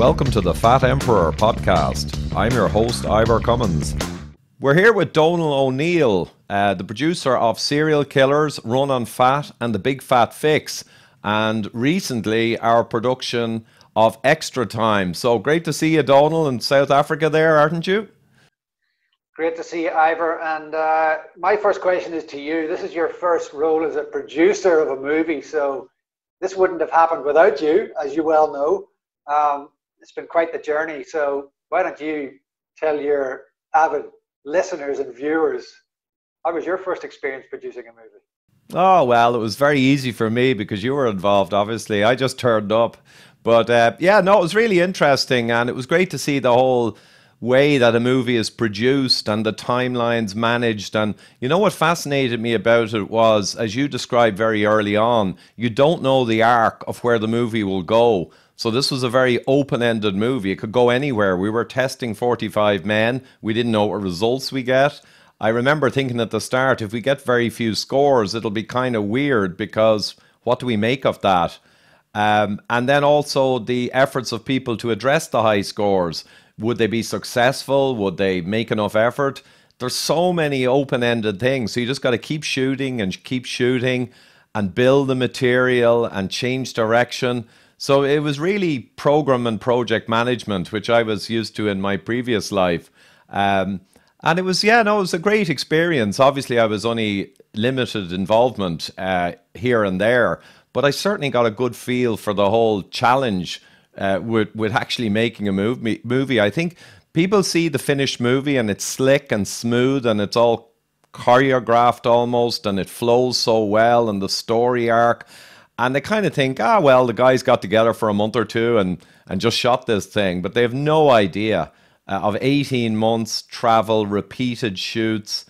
Welcome to the Fat Emperor podcast. I'm your host, Ivor Cummins. We're here with Donal O'Neill, the producer of Serial Killers, Run on Fat and the Big Fat Fix, and recently our production of Extra Time. So great to see you, Donal, in South Africa there, aren't you? Great to see you, Ivor. And my first question is to you. This is your first role as a producer of a movie, so this wouldn't have happened without you, as you well know. It's been quite the journey. So why don't you tell your avid listeners and viewers, how was your first experience producing a movie? Oh, well, it was very easy for me because you were involved, obviously. I just turned up. But yeah, no, it was really interesting. And it was great to see the whole way that a movie is produced and the timelines managed. And you know what fascinated me about it was, as you described very early on, you don't know the arc of where the movie will go. So this was a very open-ended movie. It could go anywhere. We were testing 45 men. We didn't know what results we get. I remember thinking at the start, if we get very few scores, it'll be kind of weird because what do we make of that? And then also the efforts of people to address the high scores. Would they be successful? Would they make enough effort? There's so many open-ended things. So you just got to keep shooting and build the material and change direction. So it was really program and project management, which I was used to in my previous life. And it was, yeah, no, it was a great experience. Obviously, I was only limited involvement here and there, but I certainly got a good feel for the whole challenge with actually making a movie. I think people see the finished movie and it's slick and smooth and it's all choreographed almost and it flows so well and the story arc, and they kind of think, ah, well, the guys got together for a month or two and just shot this thing. But they have no idea of 18 months travel, repeated shoots.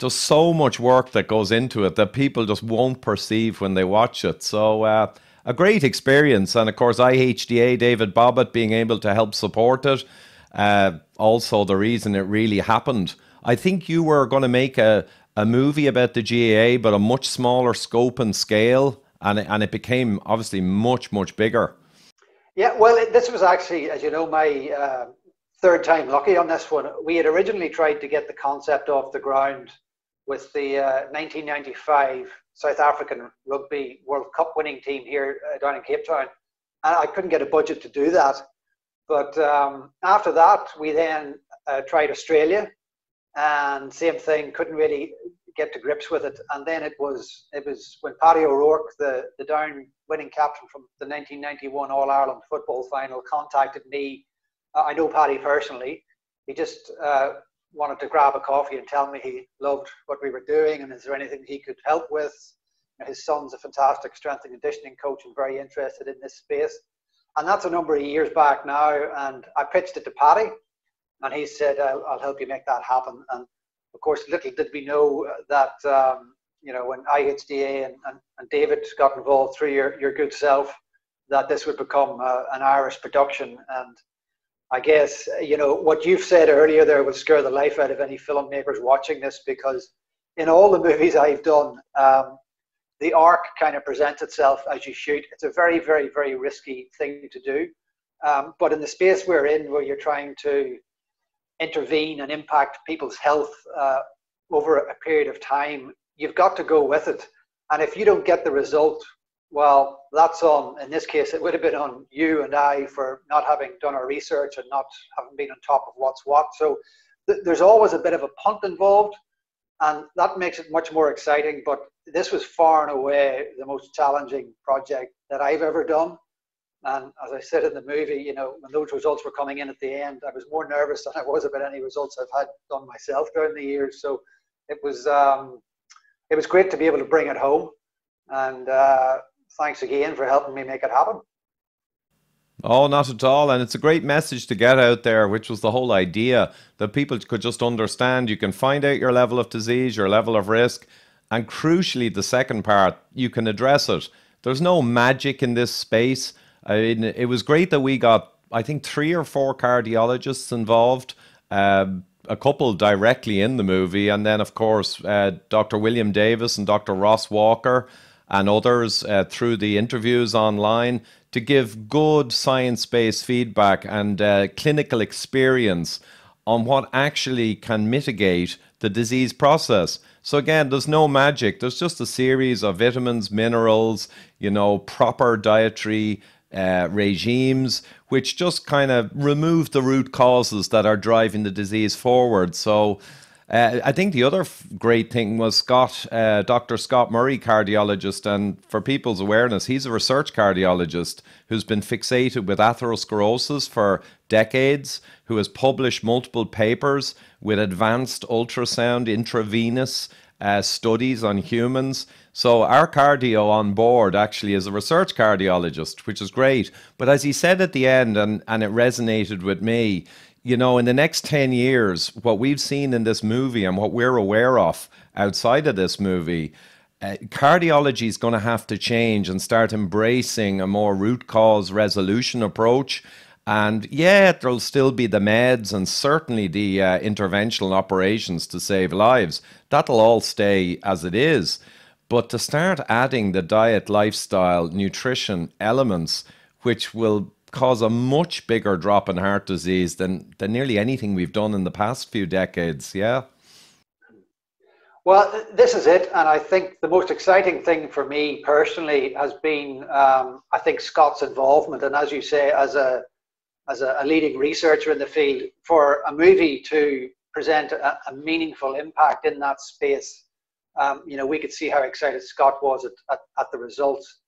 There's so much work that goes into it that people just won't perceive when they watch it. So a great experience, and of course IHDA, David Bobbitt, being able to help support it. Also the reason it really happened. I think you were going to make a movie about the GAA, but a much smaller scope and scale, and it became obviously much, much bigger. Yeah, well, this was actually, as you know, my third time lucky on this one. We had originally tried to get the concept off the ground with the 1995 South African Rugby World Cup winning team here down in Cape Town. And I couldn't get a budget to do that. But after that, we then tried Australia, and same thing, couldn't really get to grips with it. And then it was when Paddy O'Rourke, the Down winning captain from the 1991 All-Ireland football final, contacted me. I know Paddy personally. He just wanted to grab a coffee and tell me he loved what we were doing and is there anything he could help with. You know, his son's a fantastic strength and conditioning coach and very interested in this space. And that's a number of years back now, and I pitched it to Paddy and he said, I'll help you make that happen. And of course, little did we know that, you know, when IHDA and David got involved through your good self, that this would become an Irish production. And I guess, you know, what you've said earlier there would scare the life out of any filmmakers watching this, because in all the movies I've done, the arc kind of presents itself as you shoot. It's a very, very, very risky thing to do. But in the space we're in, where you're trying to intervene and impact people's health over a period of time, you've got to go with it. And if you don't get the result, well, that's on, in this case, it would have been on you and I for not having done our research and not having been on top of what's what. So there's always a bit of a punt involved, and that makes it much more exciting. But this was far and away the most challenging project that I've ever done. And as I said in the movie, you know, when those results were coming in at the end, I was more nervous than I was about any results I've had done myself during the years. So it was great to be able to bring it home. And thanks again for helping me make it happen. Oh, not at all. And it's a great message to get out there, which was the whole idea, that people could just understand. You can find out your level of disease, your level of risk, and crucially, the second part, you can address it. There's no magic in this space. I mean, it was great that we got, I think, 3 or 4 cardiologists involved, a couple directly in the movie, and then, of course, Dr. William Davis and Dr. Ross Walker. and others through the interviews online to give good science-based feedback and clinical experience on what actually can mitigate the disease process. So again, there's no magic. There's just a series of vitamins, minerals, you know, proper dietary regimes, which just kind of remove the root causes that are driving the disease forward. So I think the other great thing was Scott, Dr. Scott Murray, cardiologist, and for people's awareness, he's a research cardiologist who's been fixated with atherosclerosis for decades, who has published multiple papers with advanced ultrasound intravenous studies on humans. So our cardio on board actually is a research cardiologist, which is great. But as he said at the end, and it resonated with me, you know, in the next 10 years, what we've seen in this movie and what we're aware of outside of this movie, cardiology is going to have to change and start embracing a more root cause resolution approach. And yeah, there'll still be the meds and certainly the interventional operations to save lives. That'll all stay as it is. But to start adding the diet, lifestyle, nutrition elements, which will cause a much bigger drop in heart disease than nearly anything we've done in the past few decades. Yeah. Well, this is it. And I think the most exciting thing for me personally has been, I think, Scott's involvement. And as you say, as a leading researcher in the field, for a movie to present a meaningful impact in that space, you know, we could see how excited Scott was at the results.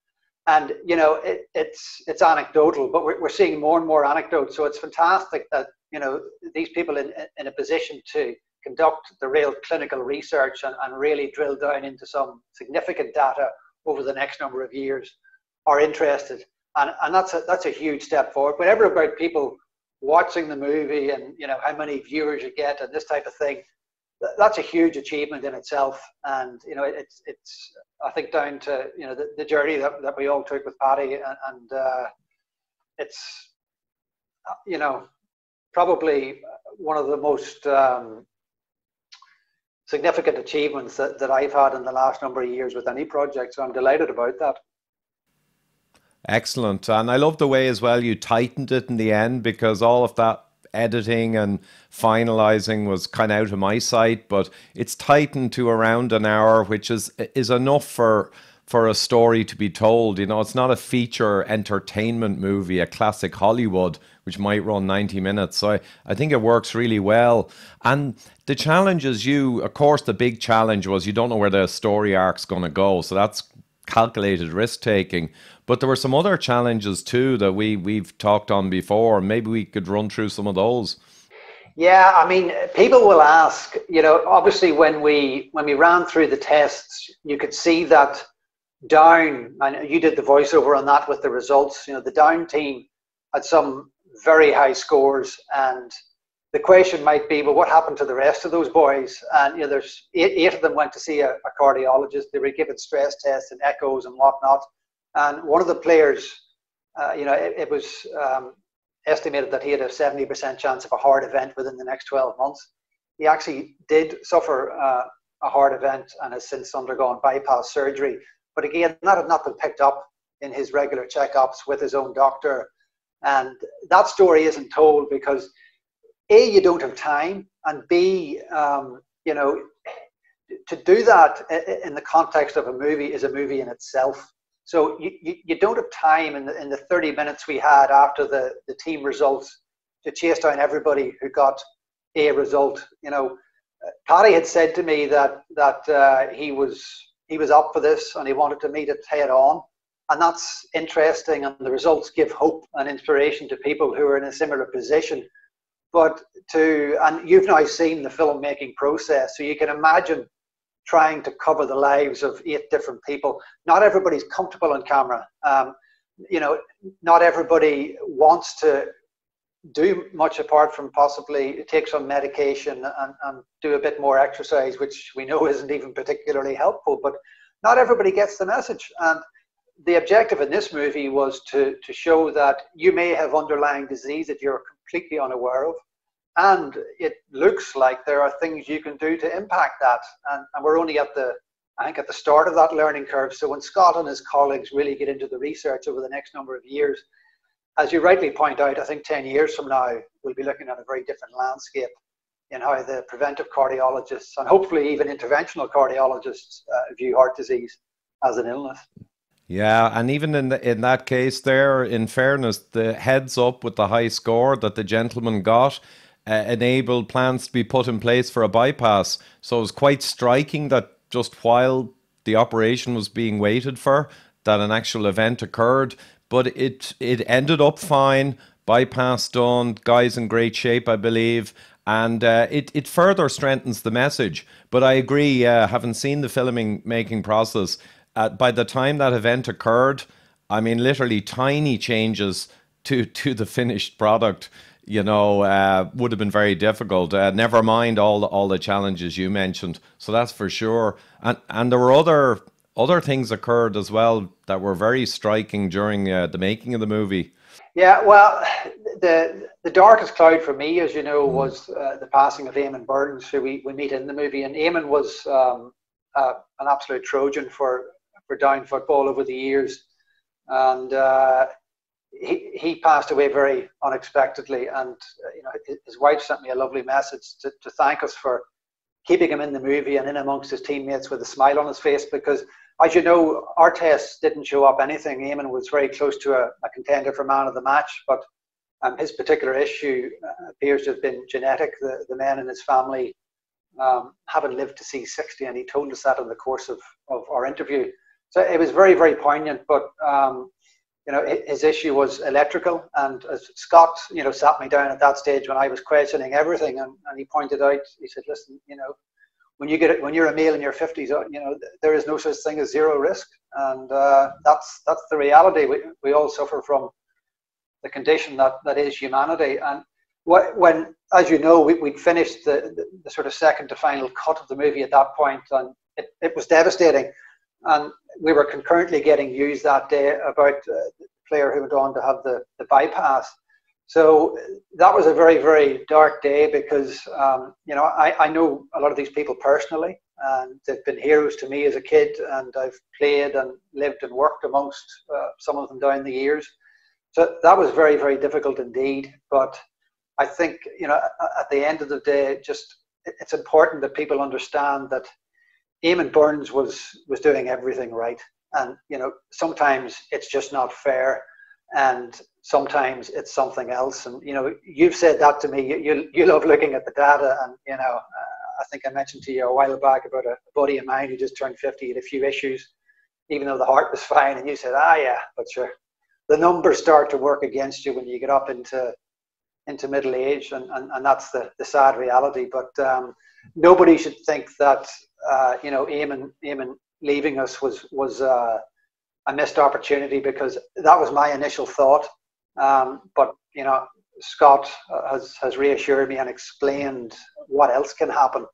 And, you know, it's anecdotal, but we're seeing more and more anecdotes. So it's fantastic that, you know, these people in a position to conduct the real clinical research and really drill down into some significant data over the next number of years are interested. And that's a huge step forward. Whatever about people watching the movie and, you know, how many viewers you get and this type of thing, that's a huge achievement in itself. And, you know, it's I think, down to, you know, the journey that we all took with Paddy, and it's, you know, probably one of the most significant achievements that I've had in the last number of years with any project. So I'm delighted about that. Excellent. And I love the way as well you tightened it in the end, because all of that editing and finalizing was kind of out of my sight, but it's tightened to around an hour, which is enough for a story to be told. You know, it's not a feature entertainment movie, a classic Hollywood, which might run 90 minutes. So I think it works really well. And the challenge is of course, the big challenge was you don't know where the story arc's going to go. So that's calculated risk taking. But there were some other challenges too that we've talked on before. Maybe we could run through some of those. Yeah, I mean, people will ask, you know, obviously when we ran through the tests, you could see that Down, and you did the voiceover on that with the results, you know, the Down team had some very high scores, and the question might be, well, what happened to the rest of those boys? And, you know, there's eight of them went to see a cardiologist. They were given stress tests and echoes and whatnot. And one of the players, you know, it was estimated that he had a 70% chance of a heart event within the next 12 months. He actually did suffer a heart event and has since undergone bypass surgery. But again, that had not been picked up in his regular checkups with his own doctor. And that story isn't told because, A, you don't have time, and B, you know, to do that in the context of a movie is a movie in itself. So you don't have time in the 30 minutes we had after the team results to chase down everybody who got a result. You know, Paddy had said to me that he was up for this and he wanted to meet it head on, and that's interesting. And the results give hope and inspiration to people who are in a similar position. But and you've now seen the filmmaking process, so you can imagine trying to cover the lives of 8 different people. Not everybody's comfortable on camera. You know, not everybody wants to do much apart from possibly take some medication and do a bit more exercise, which we know isn't even particularly helpful. But not everybody gets the message. And the objective in this movie was to show that you may have underlying disease that you're completely unaware of, and it looks like there are things you can do to impact that, and we're only at the I think, at the start of that learning curve. So when Scott and his colleagues really get into the research over the next number of years, as you rightly point out, I think 10 years from now, we'll be looking at a very different landscape in how the preventive cardiologists and hopefully even interventional cardiologists view heart disease as an illness. Yeah, and even in that case there, in fairness, the heads up with the high score that the gentleman got enabled plans to be put in place for a bypass. So it was quite striking that just while the operation was being waited for, that an actual event occurred. But it ended up fine, bypass done, guy's in great shape, I believe. And it further strengthens the message. But I agree, having seen the filmmaking process, by the time that event occurred, I mean, literally tiny changes to the finished product, you know, would have been very difficult. Never mind all the challenges you mentioned. So that's for sure. And there were other things occurred as well that were very striking during the making of the movie. Yeah, well, the darkest cloud for me, as you know, was the passing of Eamon Burns, who we meet in the movie. And Eamon was an absolute Trojan for Down football over the years, and he passed away very unexpectedly. And you know, his wife sent me a lovely message to thank us for keeping him in the movie and in amongst his teammates with a smile on his face, because, as you know, our tests didn't show up anything. Eamon was very close to a contender for man of the match, but his particular issue appears to have been genetic. The men in his family haven't lived to see 60, and he told us that in the course of our interview. So it was very, very poignant. But you know, his issue was electrical, and as Scott, you know, sat me down at that stage when I was questioning everything, and he pointed out, he said, "Listen, you know, when you're a male in your 50s, you know, there is no such thing as zero risk," and that's the reality. We all suffer from the condition that is humanity. And when, as you know, we'd finished the sort of second to final cut of the movie at that point, and it was devastating. And we were concurrently getting news that day about the player who went on to have the bypass. So that was a very, very dark day, because, you know, I know a lot of these people personally, and they've been heroes to me as a kid, and I've played and lived and worked amongst some of them down the years. So that was very, very difficult indeed. But I think, you know, at the end of the day, just it's important that people understand that Eamon Burns was doing everything right. And, you know, sometimes it's just not fair, and sometimes it's something else. And, you know, you've said that to me. You love looking at the data. And, you know, I think I mentioned to you a while back about a buddy of mine who just turned 50, had a few issues, even though the heart was fine. And you said, yeah, but sure. The numbers start to work against you when you get up into middle age, and that's the sad reality. But nobody should think that you know, Eamon leaving us was a missed opportunity, because that was my initial thought. But you know, Scott has reassured me and explained what else can happen.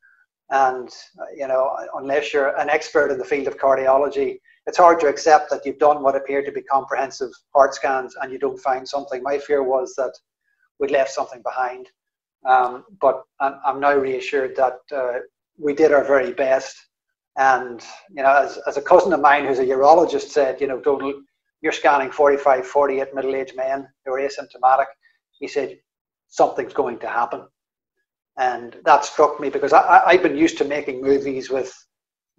And you know, unless you're an expert in the field of cardiology, it's hard to accept that you've done what appeared to be comprehensive heart scans and you don't find something. My fear was that we'd left something behind. But I'm now reassured that we did our very best. And, you know, as a cousin of mine who's a urologist said, you know, Donal, you're scanning 45, 48 middle-aged men who are asymptomatic. He said, something's going to happen. And that struck me, because I've been used to making movies with,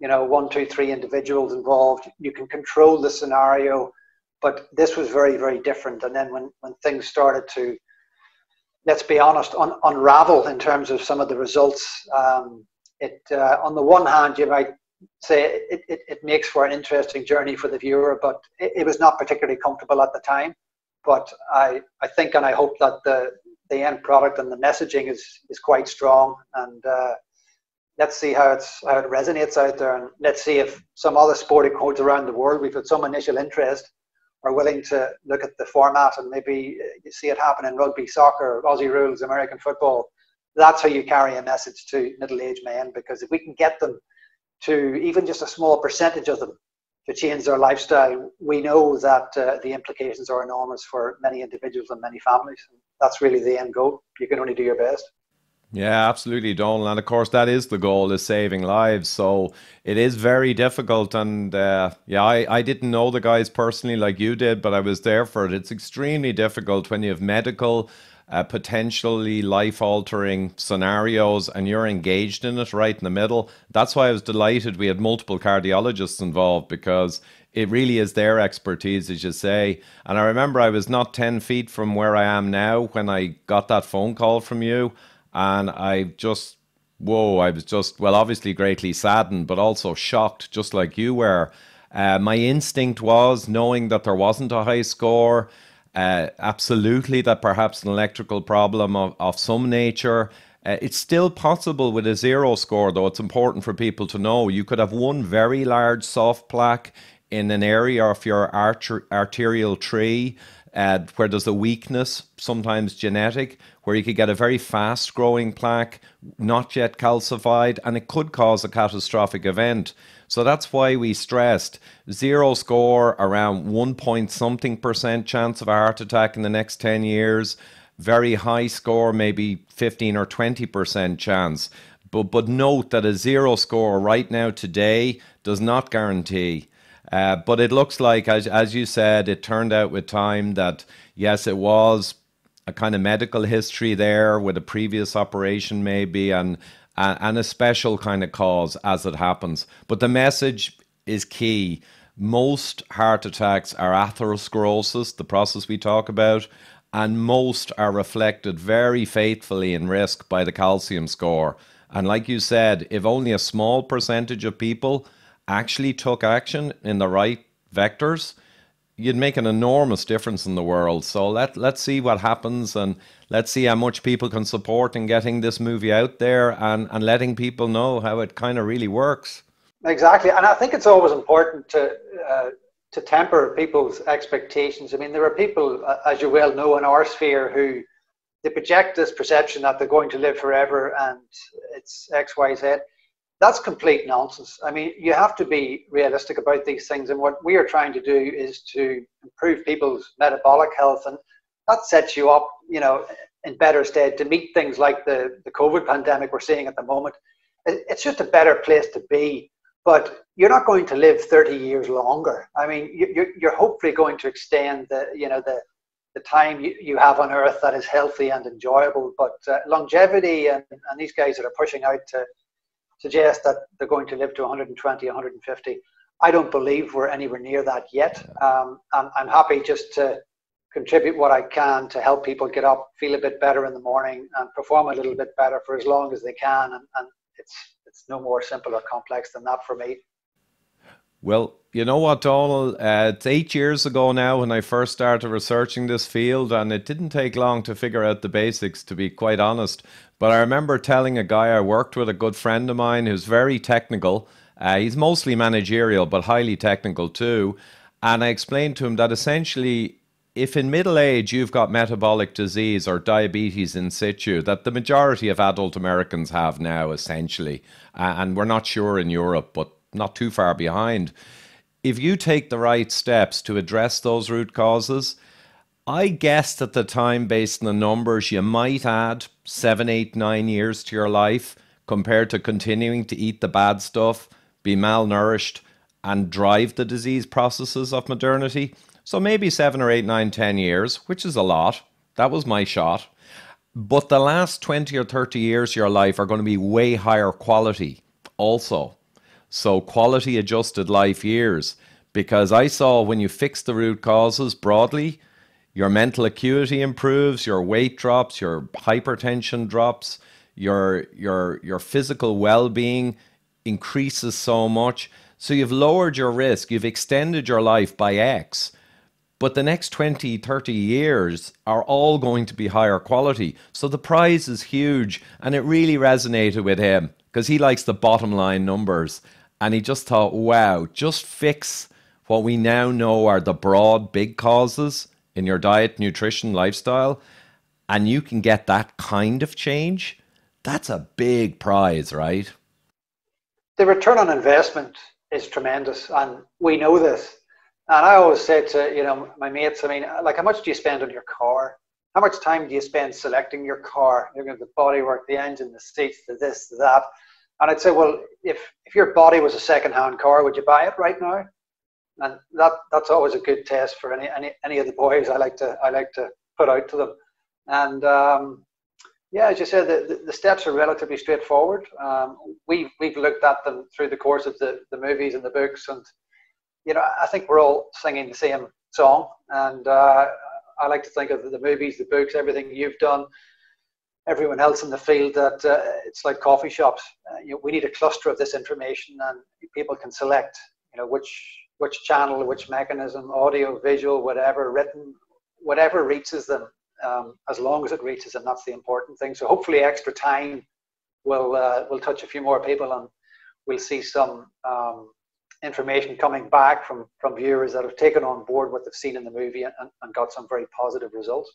you know, 1, 2, 3 individuals involved. You can control the scenario, but this was very, very different. And then when things started to, let's be honest, unravel in terms of some of the results, on the one hand, you might say it makes for an interesting journey for the viewer, but it was not particularly comfortable at the time. But I think and I hope that the end product and the messaging is quite strong. And let's see how it resonates out there, and let's see if some other sporting codes around the world, we've had some initial interest, are willing to look at the format, and maybe you see it happen in rugby, soccer, Aussie rules, American football. That's how you carry a message to middle-aged men, because if we can get them to, even just a small percentage of them, to change their lifestyle, we know that the implications are enormous for many individuals and many families. That's really the end goal. You can only do your best. Yeah, absolutely, Donal. And of course, that is the goal, is saving lives. So it is very difficult. And yeah, I didn't know the guys personally like you did, but I was there for it. It's extremely difficult when you have medical, potentially life-altering scenarios and you're engaged in it right in the middle. That's why I was delighted we had multiple cardiologists involved, because it really is their expertise, as you say. And I remember I was not 10 feet from where I am now when I got that phone call from you. And I just, whoa, I was just, well, obviously greatly saddened, but also shocked, just like you were. My instinct was, knowing that there wasn't a high score, absolutely that perhaps an electrical problem of some nature. It's still possible with a zero score, though. It's important for people to know you could have one very large soft plaque in an area of your arterial tree, where there's a weakness, sometimes genetic, where you could get a very fast growing plaque, not yet calcified, and it could cause a catastrophic event. So that's why we stressed zero score, around 1.something% chance of a heart attack in the next 10 years, very high score, maybe 15 or 20% chance. But note that a zero score right now today does not guarantee. But it looks like, as you said, it turned out with time that, yes, it was a kind of medical history there with a previous operation maybe, and a special kind of cause as it happens. But the message is key. Most heart attacks are atherosclerosis, the process we talk about, and most are reflected very faithfully in risk by the calcium score. And like you said, if only a small percentage of people actually took action in the right vectors, you'd make an enormous difference in the world. So let's see what happens, and let's see how much people can support in getting this movie out there and letting people know how it kind of really works. Exactly. And I think it's always important to temper people's expectations. I mean, there are people, as you well know, in our sphere who they project this perception that they're going to live forever and it's X, Y, Z. That's complete nonsense. I mean, you have to be realistic about these things, and what we are trying to do is to improve people's metabolic health, and that sets you up, you know, in better stead to meet things like the COVID pandemic we're seeing at the moment. It's just a better place to be, but you're not going to live 30 years longer. I mean, you're hopefully going to extend the, you know, the time you have on earth that is healthy and enjoyable, but longevity and these guys that are pushing out to suggest that they're going to live to 120, 150. I don't believe we're anywhere near that yet. I'm happy just to contribute what I can to help people get up, feel a bit better in the morning, and perform a little bit better for as long as they can. And it's no more simple or complex than that for me. Well, you know what, Donal, it's 8 years ago now when I first started researching this field, and it didn't take long to figure out the basics, to be quite honest. But I remember telling a guy I worked with, a good friend of mine, who's very technical. He's mostly managerial, but highly technical too. And I explained to him that essentially, if in middle age you've got metabolic disease or diabetes in situ, that the majority of adult Americans have now, essentially. And we're not sure in Europe, but not too far behind. If you take the right steps to address those root causes, I guessed at the time, based on the numbers, you might add 7, 8, 9 years to your life compared to continuing to eat the bad stuff, be malnourished, and drive the disease processes of modernity. So maybe 7 or 8, 9, 10 years, which is a lot. That was my shot. But the last 20 or 30 years of your life are going to be way higher quality also. So quality adjusted life years, because I saw when you fix the root causes broadly, your mental acuity improves, your weight drops, your hypertension drops, your physical well-being increases so much. So you've lowered your risk, you've extended your life by X, but the next 20, 30 years are all going to be higher quality. So the prize is huge, and it really resonated with him because he likes the bottom line numbers. And he just thought, wow, just fix what we now know are the broad, big causes in your diet, nutrition, lifestyle, and you can get that kind of change. That's a big prize, right? The return on investment is tremendous, and we know this. And I always say to, you know, my mates, I mean, like, how much do you spend on your car? How much time do you spend selecting your car, looking at the bodywork, the engine, the seats, the this, the that? And I'd say, well, if your body was a second-hand car, would you buy it right now? And that's always a good test for any of the boys I like to put out to them. And yeah, as you said, the steps are relatively straightforward. We've looked at them through the course of the movies and the books, and you know, I think we're all singing the same song. And I like to think of the movies, the books, everything you've done, everyone else in the field, that it's like coffee shops. You know, we need a cluster of this information, and people can select, you know, which channel, which mechanism, audio, visual, whatever, written, whatever reaches them, as long as it reaches them. That's the important thing. So hopefully Extra Time will touch a few more people, and we'll see some information coming back from viewers that have taken on board what they've seen in the movie and got some very positive results.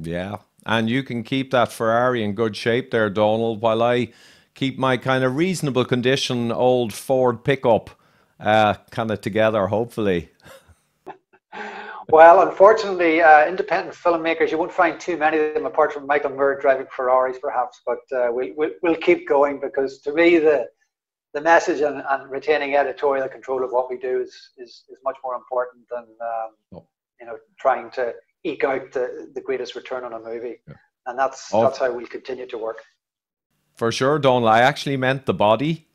Yeah, and you can keep that Ferrari in good shape there, Donal, while I keep my kind of reasonable condition old Ford pickup kind of together, hopefully. Well, unfortunately, independent filmmakers, you won't find too many of them apart from Michael Murray driving Ferraris perhaps, but we'll keep going, because to me the message and retaining editorial control of what we do is much more important than you know, trying to eke out the greatest return on a movie. Yeah. And that's how we continue to work. For sure, Donal. I actually meant the body.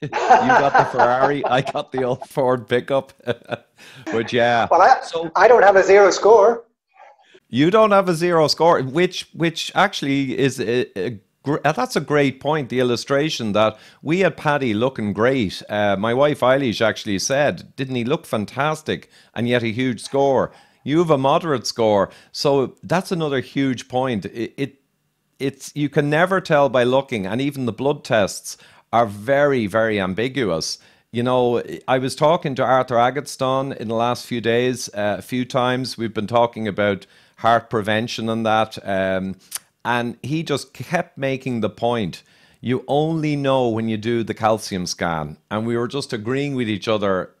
You got the Ferrari, I got the old Ford pickup. But yeah, well, I don't have a zero score. You don't have a zero score, which actually is that's a great point. The illustration that we had Paddy looking great. My wife Eilish actually said, "Didn't he look fantastic?" And yet a huge score. You have a moderate score, so that's another huge point. It's you can never tell by looking, and even the blood tests are very, very ambiguous. You know, I was talking to Arthur Agatston in the last few days, a few times. We've been talking about heart prevention and that, and he just kept making the point, you only know when you do the calcium scan. And we were just agreeing with each other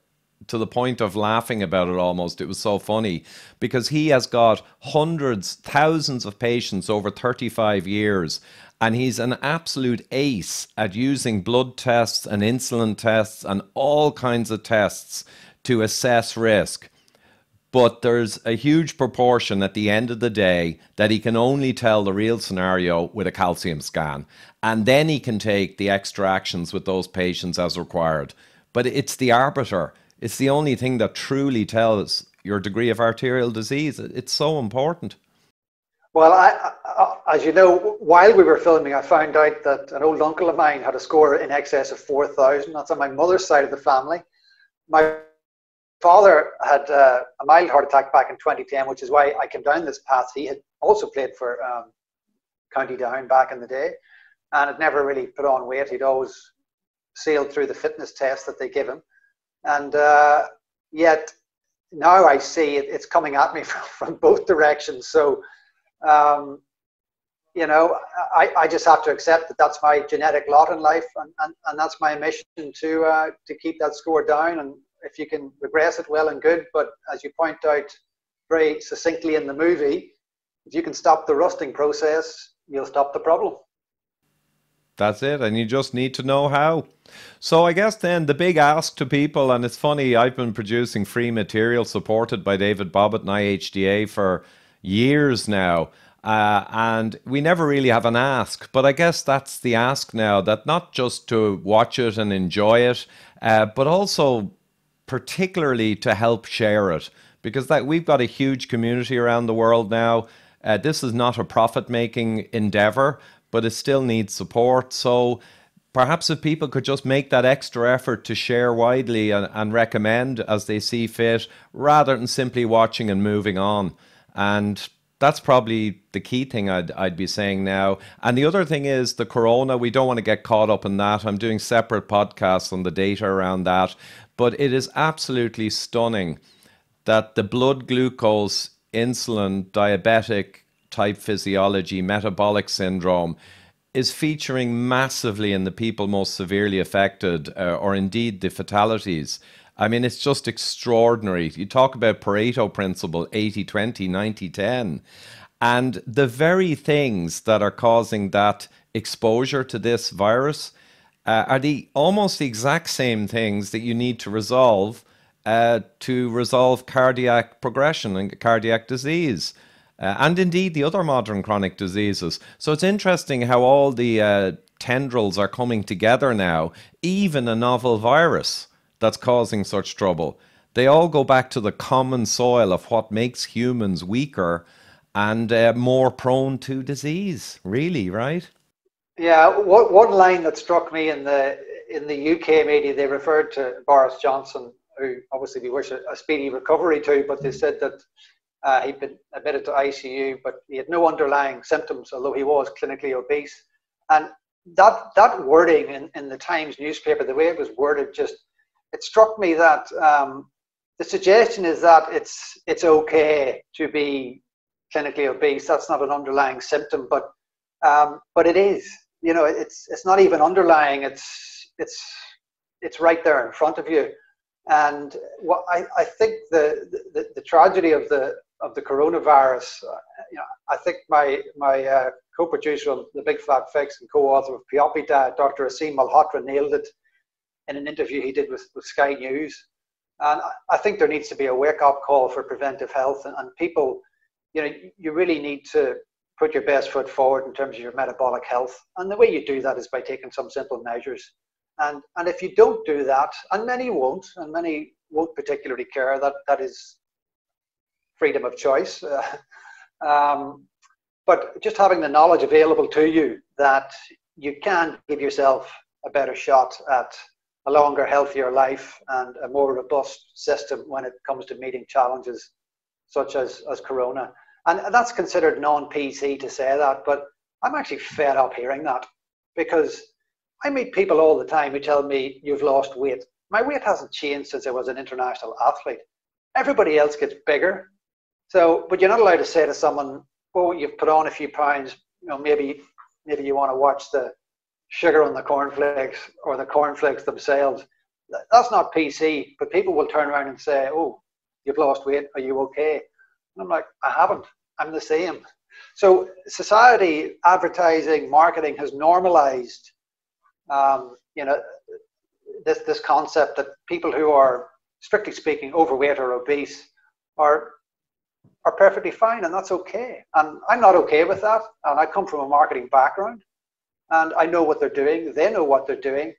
to the point of laughing about it almost. It was so funny, because he has got hundreds, thousands of patients over 35 years. And he's an absolute ace at using blood tests and insulin tests and all kinds of tests to assess risk. But there's a huge proportion at the end of the day that he can only tell the real scenario with a calcium scan. And then he can take the extra actions with those patients as required. But it's the arbiter. It's the only thing that truly tells your degree of arterial disease. It's so important. Well, I, as you know, while we were filming, I found out that an old uncle of mine had a score in excess of 4,000. That's on my mother's side of the family. My father had a mild heart attack back in 2010, which is why I came down this path. He had also played for County Down back in the day, and had never really put on weight. He'd always sailed through the fitness test that they give him. And yet now I see it's coming at me from both directions. So you know, I just have to accept that that's my genetic lot in life, and that's my mission to keep that score down. And if you can regress it, well and good, but as you point out very succinctly in the movie, if you can stop the rusting process, you'll stop the problem. That's it, and you just need to know how. So I guess then the big ask to people, and it's funny, I've been producing free material supported by David Bobbitt and IHDA for years now, and we never really have an ask, but I guess that's the ask now, that not just to watch it and enjoy it, but also particularly to help share it, because that we've got a huge community around the world now. This is not a profit-making endeavor, but it still needs support. So perhaps if people could just make that extra effort to share widely and recommend as they see fit, rather than simply watching and moving on. And that's probably the key thing I'd be saying now. And the other thing is the corona. We don't want to get caught up in that. I'm doing separate podcasts on the data around that. But it is absolutely stunning that the blood glucose, insulin, diabetic type physiology, metabolic syndrome is featuring massively in the people most severely affected, or indeed the fatalities. I mean, it's just extraordinary. You talk about Pareto principle, 80-20, 90-10. And the very things that are causing that exposure to this virus are the almost the exact same things that you need to resolve cardiac progression and cardiac disease. And indeed the other modern chronic diseases. So it's interesting how all the tendrils are coming together now, even a novel virus that's causing such trouble. They all go back to the common soil of what makes humans weaker and more prone to disease, really, right? Yeah, one line that struck me in the UK media, they referred to Boris Johnson, who obviously we wish a speedy recovery to, but they said that he'd been admitted to ICU, but he had no underlying symptoms, although he was clinically obese. And that wording in the Times newspaper, the way it was worded, just, it struck me that the suggestion is that it's okay to be clinically obese. That's not an underlying symptom, but it is. You know, it's not even underlying. It's right there in front of you. And what I think the tragedy of the coronavirus, you know, I think my co-producer on the Big Fat Fix and co-author of Piopi Diet, Dr. Asim Malhotra, nailed it in an interview he did with Sky News. And I think there needs to be a wake-up call for preventive health, and people, you know, you really need to put your best foot forward in terms of your metabolic health. And the way you do that is by taking some simple measures. And if you don't do that, and many won't particularly care, that is freedom of choice. But just having the knowledge available to you that you can give yourself a better shot at a longer, healthier life and a more robust system when it comes to meeting challenges such as Corona. And that's considered non-PC to say that, but I'm actually fed up hearing that, because I meet people all the time who tell me, you've lost weight. My weight hasn't changed since I was an international athlete. Everybody else gets bigger. So, but you're not allowed to say to someone, oh, you've put on a few pounds, you know, maybe you want to watch the sugar on the cornflakes or the cornflakes themselves. That's not PC, but people will turn around and say, oh, you've lost weight, are you okay? And I'm like, I haven't, I'm the same. So society, advertising, marketing has normalized you know, this concept that people who are, strictly speaking, overweight or obese are perfectly fine, and that's okay. And I'm not okay with that, and I come from a marketing background, and I know what they're doing, they know what they're doing.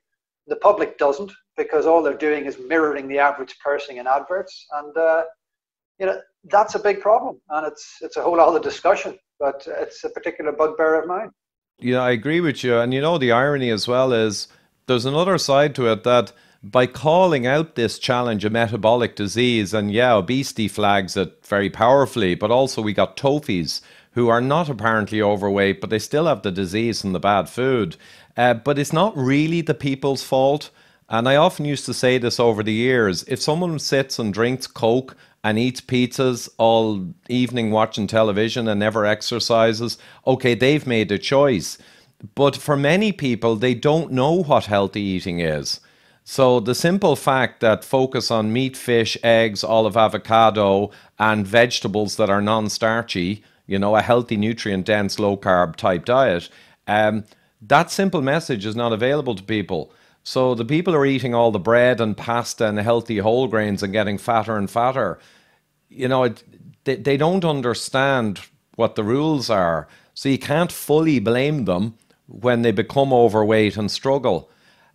The public doesn't, because all they're doing is mirroring the average person in adverts, and you know, that's a big problem, and it's a whole other discussion, but it's a particular bugbear of mine. Yeah, I agree with you. And, you know, the irony as well is there's another side to it, that by calling out this challenge a metabolic disease, and yeah, obesity flags it very powerfully, but also we got Tofies who are not apparently overweight, but they still have the disease and the bad food. But it's not really the people's fault. And I often used to say this over the years, if someone sits and drinks Coke and eats pizzas all evening watching television and never exercises, okay, they've made a choice. But for many people, they don't know what healthy eating is. So the simple fact that focus on meat, fish, eggs, olive, avocado, and vegetables that are non-starchy, you know, a healthy, nutrient-dense, low-carb type diet, that simple message is not available to people. So the people are eating all the bread and pasta and healthy whole grains and getting fatter and fatter. You know, they don't understand what the rules are. So you can't fully blame them when they become overweight and struggle.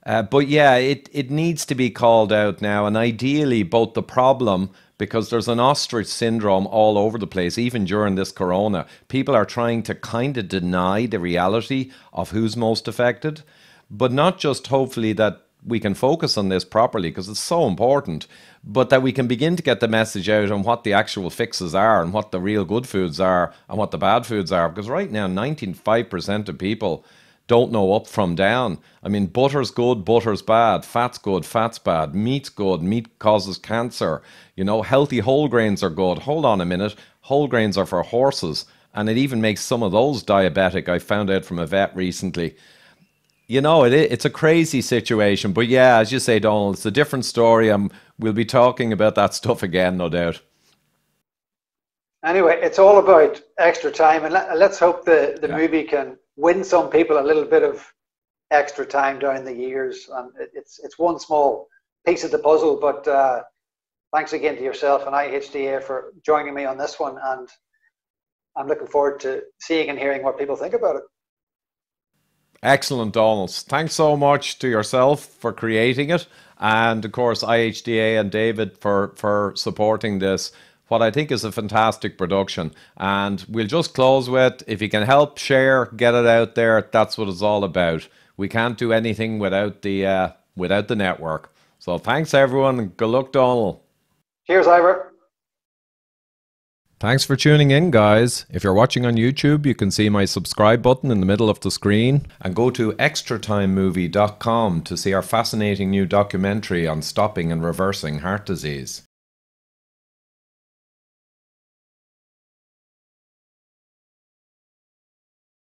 But yeah, it needs to be called out now. And ideally, both the problem, because there's an ostrich syndrome all over the place, even during this corona. People are trying to kind of deny the reality of who's most affected. But not just hopefully that we can focus on this properly, because it's so important, but that we can begin to get the message out on what the actual fixes are and what the real good foods are and what the bad foods are. Because right now, 95% of people don't know up from down. I mean, butter's good, butter's bad, fat's good, fat's bad, meat's good, meat causes cancer. You know, healthy whole grains are good. Hold on a minute. Whole grains are for horses. And it even makes some of those diabetic, I found out from a vet recently. you know, it's a crazy situation. But yeah, as you say, Donald, it's a different story. We'll be talking about that stuff again, no doubt. Anyway, it's all about extra time, and let's hope the movie can win some people a little bit of extra time down the years. And it's one small piece of the puzzle, but thanks again to yourself and IHDA for joining me on this one, and I'm looking forward to seeing and hearing what people think about it. Excellent, Donald. Thanks so much to yourself for creating it, and of course IHDA and David for supporting this, what I think is a fantastic production. And we'll just close with, if you can help, share, get it out there. That's what it's all about. We can't do anything without the network. So thanks, everyone, and good luck, Donal. Cheers, Ivor. Thanks for tuning in, guys. If you're watching on YouTube, you can see my subscribe button in the middle of the screen, and go to ExtraTimeMovie.com to see our fascinating new documentary on stopping and reversing heart disease.